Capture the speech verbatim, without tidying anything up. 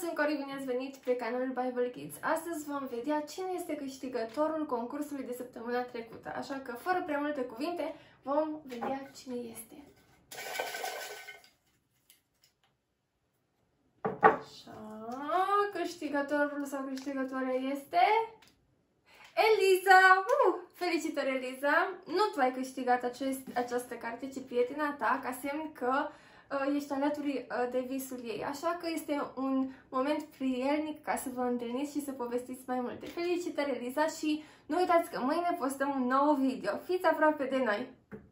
sunt Cori, bine ați venit pe canalul Bible Kids. Astăzi vom vedea cine este câștigătorul concursului de săptămâna trecută. Așa că, fără prea multe cuvinte, vom vedea cine este. Așa, câștigătorul sau câștigătoarea este... Eliza! Uh! Felicitări, Eliza! Nu tu ai câștigat acest, această carte, ci prietena ta, ca semn că ești alături de visul ei. Așa că este un moment prielnic ca să vă întâlniți și să povestiți mai multe. Felicitări, Eliza, și nu uitați că mâine postăm un nou video. Fiți aproape de noi!